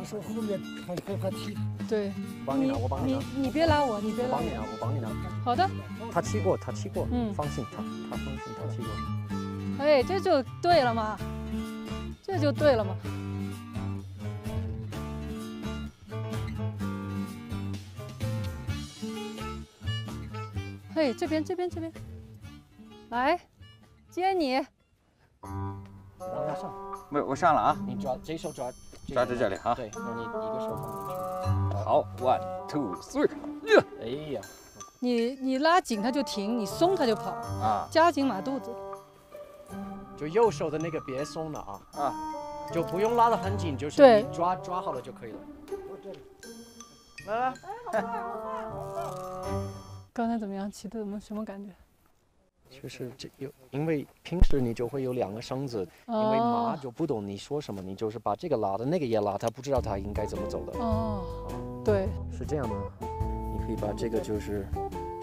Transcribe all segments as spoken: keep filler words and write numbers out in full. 他手后面还还还踢。对。帮你拿，我帮你拿。你你别拉我，你别拉我。我帮你拿，我帮你拿。好的。他踢过，他踢过，嗯，放心，他他放心，他踢过。哎，这就对了嘛，这就对了嘛。 对，这边这边这边，来，接你，让他上，没有，我上了啊，你抓这手抓，抓在这里啊，对，然后你一个手放进去，好 ，one two three， 哎呀，你你拉紧他就停，你松他就跑啊，加紧马肚子，就右手的那个别松了啊啊，就不用拉得很紧，就是对，抓抓好了就可以了，来来，哎，好快好快好快。 刚才怎么样？骑的怎么什么感觉？就是这有，因为平时你就会有两个绳子，哦、因为马就不懂你说什么，你就是把这个拉的，那个也拉，他不知道他应该怎么走的。哦，嗯、对，是这样的。你可以把这个就是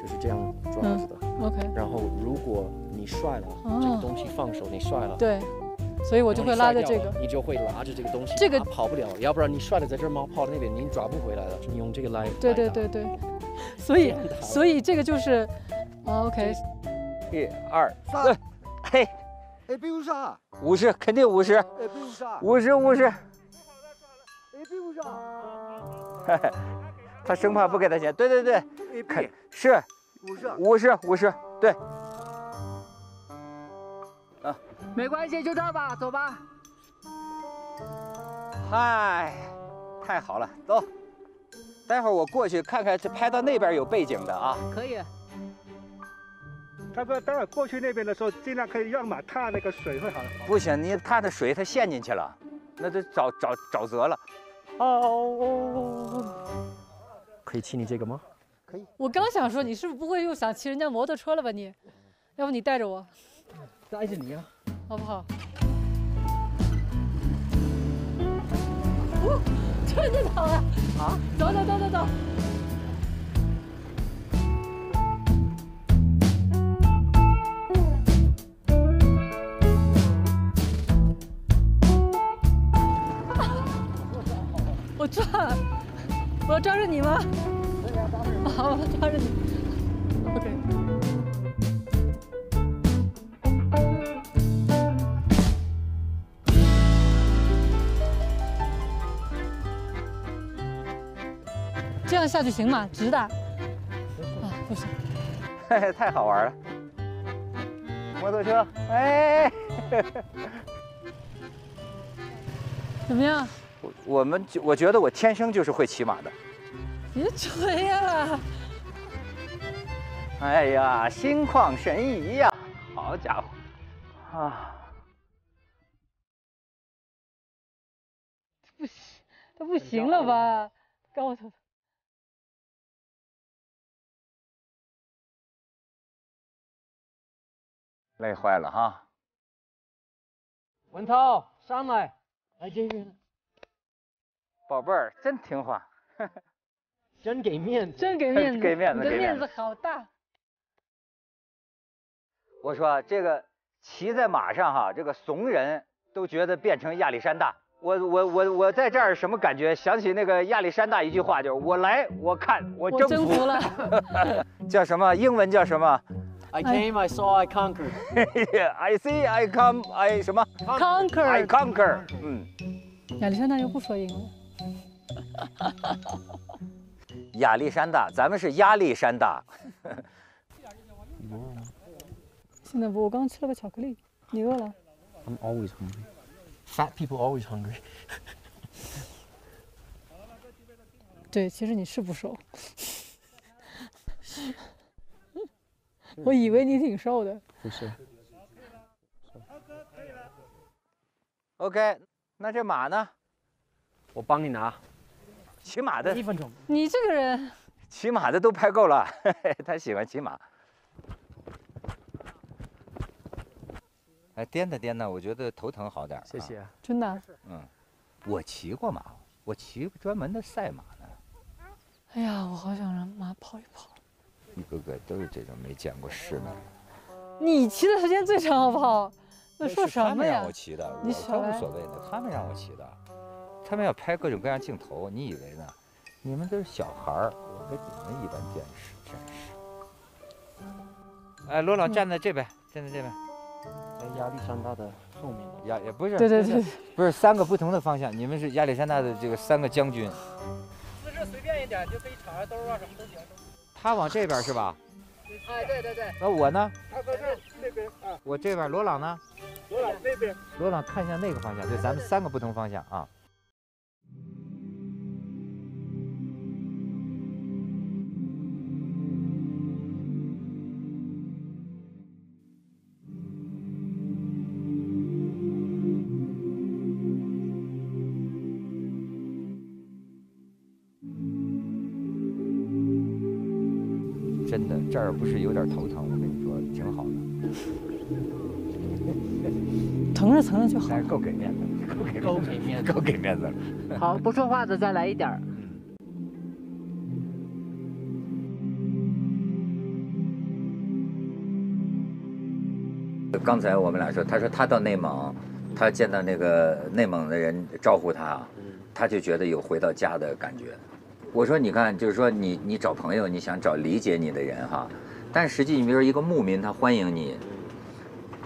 就是这样抓着的、嗯、，OK。然后如果你摔了、哦、这个东西，放手你摔了，对，所以我就会拉着这个， 你, 你就会拿着这个东西，这个跑不了，要不然你摔了在这儿，猫跑到那边，你抓不回来了，你用这个来。对对对对。 所以，所以这个就是 ，OK， 一二三，嘿，哎，比五十，五十肯定五十，哎，比五十，五十五十，哎，比五十，嘿嘿，他生怕不给他钱，对对对，肯是五十，五十五十，对，啊，没关系，就这儿吧，走吧，嗨，太好了，走。 待会儿我过去看看，这拍到那边有背景的啊，可以。他说，待会儿过去那边的时候，尽量可以让马踏那个水会好。不行，你踏的水它陷进去了，那就沼沼沼泽了。哦，可以骑你这个吗？可以。我刚想说，你是不是不会又想骑人家摩托车了吧你？要不你带着我？带着你啊，好不好？哦，真的好啊！ 啊，走走走走走。我抓，我要抓着你吗？好，我要抓着你。OK。 这样下去行吗？直的啊，不行。嘿嘿，太好玩了！摩托车，哎，怎么样？我我们我觉得我天生就是会骑马的。别吹了！哎呀，心旷神怡呀！好家伙，啊！不行，他不行了吧？告诉他。 累坏了哈！文涛，上来，来这边。宝贝儿，真听话，呵呵真给面子，真给面子，给面子，你的面子好大。我说这个骑在马上哈，这个怂人都觉得变成亚历山大。我我我我在这儿什么感觉？想起那个亚历山大一句话，就是我来，我看，我征服，征服了。叫什么？英文叫什么？ I came, I saw, I conquered. I see, I come, I 什么 ？Conquer. I conquer. 嗯，亚历山大又不说英文。亚历山大，咱们是压力山大。现在不，我刚吃了个巧克力。你饿了 ？I'm always hungry. Fat people always hungry. 对，其实你是不瘦。我以为你挺瘦的，不是。OK， 那这马呢？我帮你拿。骑马的一分钟。你这个人，骑马的都拍够了，嘿嘿，他喜欢骑马。哎，颠的颠的，我觉得头疼好点。谢谢。啊、真的？嗯，我骑过马，我骑专门的赛马呢。哎呀，我好想让马跑一跑。 一个个都是这种没见过世面的。你骑的时间最长好不好？那说什么呀？他们让我骑的，我无所谓的。他们让我骑的，他们要拍各种各样镜头，你以为呢？你们都是小孩儿，我跟你们一般见识见识。哎，罗老站在这边，站在这边。哎，亚历山大的宿命。亚也不是，对对对，不是三个不同的方向。你们是亚历山大的这个三个将军。姿势随便一点，就可以敞着兜啊，什么都行。他往这边是吧？ 哎，对对对，那我呢？他搁这那边啊，我这边。罗朗呢？罗朗那边。罗朗看向那个方向，对，咱们三个不同方向啊。真的，这儿不是有点头疼，我跟你说，挺好的。疼着疼着就好。但是够给面子，够给够给面子，够给面子了。好，不说话的再来一点儿。刚才我们俩说，他说他到内蒙，他见到那个内蒙的人招呼他，他就觉得有回到家的感觉。 我说，你看，就是说你，你你找朋友，你想找理解你的人哈，但实际你比如说一个牧民，他欢迎你，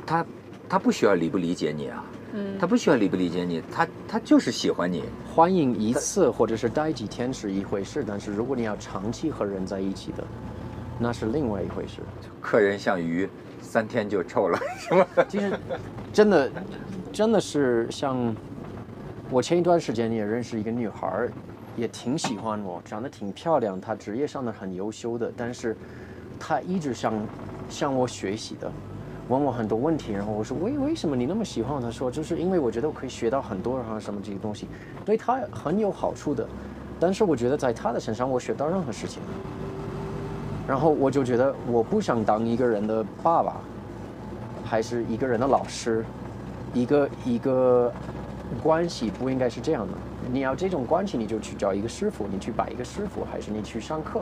他他不需要理不理解你啊，嗯，他不需要理不理解你，他他就是喜欢你。欢迎一次或者是待几天是一回事，但是如果你要长期和人在一起的，那是另外一回事。客人像鱼，三天就臭了，是吧？其实，真的，真的是像我前一段时间也认识一个女孩。 也挺喜欢我，长得挺漂亮，她职业上的很优秀的，但是她一直想向我学习的，问我很多问题，然后我说为为什么你那么喜欢我？她说就是因为我觉得我可以学到很多，然后什么这些东西，对她很有好处的。但是我觉得在她的身上我学到任何事情，然后我就觉得我不想当一个人的爸爸，还是一个人的老师，一个一个关系不应该是这样的。 你要这种关系，你就去找一个师傅，你去拜一个师傅，还是你去上课，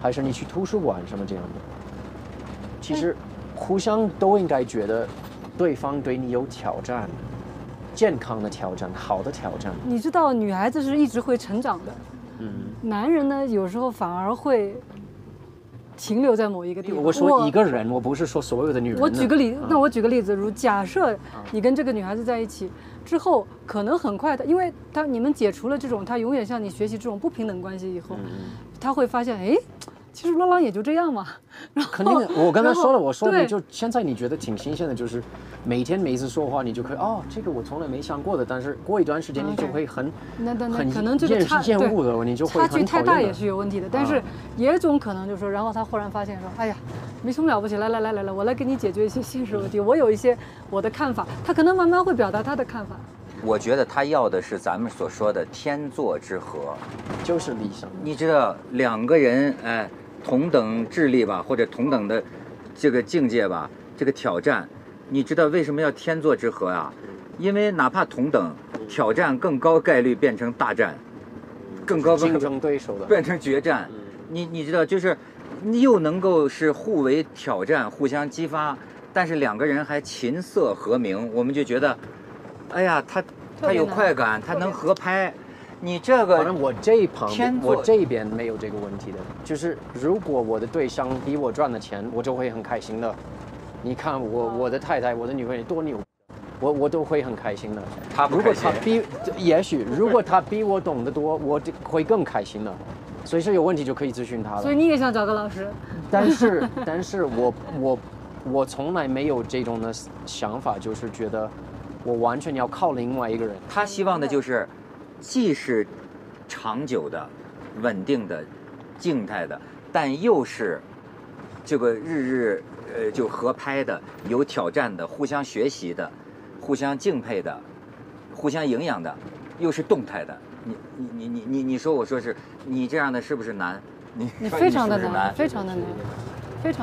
还是你去图书馆什么这样的。其实，互相都应该觉得对方对你有挑战，健康的挑战，好的挑战。你知道，女孩子是一直会成长的，嗯，男人呢，有时候反而会停留在某一个地方。我说一个人， 我, 我不是说所有的女人。我举个例，嗯、那我举个例子，如假设你跟这个女孩子在一起。 之后可能很快的，因为他你们解除了这种他永远向你学习这种不平等关系以后，嗯、他会发现，哎，其实罗朗也就这样嘛。然后肯定，我刚才说了，我说你就现在你觉得挺新鲜的，就是每天每一次说话你就可以哦，这个我从来没想过的，但是过一段时间你就会很、嗯、那那那可能这个差距厌恶的，你就会差距太大也是有问题的，但是也总可能就是说，然后他忽然发现说，哎呀。 没什么了不起，来来来来来，我来给你解决一些现实问题。我有一些我的看法，他可能慢慢会表达他的看法。我觉得他要的是咱们所说的天作之合，就是理想。你知道，两个人哎，同等智力吧，或者同等的这个境界吧，这个挑战，你知道为什么要天作之合啊？因为哪怕同等，挑战更高概率变成大战，更高竞争对手的变成决战。你你知道就是。 又能够是互为挑战、互相激发，但是两个人还琴瑟和鸣，我们就觉得，哎呀，他他有快感，他能合拍。你这个，反正我这一旁，我这边没有这个问题的，就是如果我的对象比我赚的钱，我就会很开心的。你看我我的太太、我的女朋友多牛，我我都会很开心的。他如果他比，也许如果他比我懂得多，我就会更开心的。 所以是有问题就可以咨询他了。所以你也想找个老师？但是，但是我我我从来没有这种的想法，就是觉得我完全要靠另外一个人。他希望的就是，既是长久的、稳定的、静态的，但又是这个日日呃就合拍的、有挑战的、互相学习的、互相敬佩的、互相营养的，又是动态的。 你你你你你说我说是你这样的是不是难？你你非常的难，非常的难，非常。